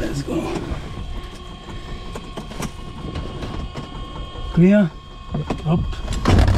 let's go. Clear, up.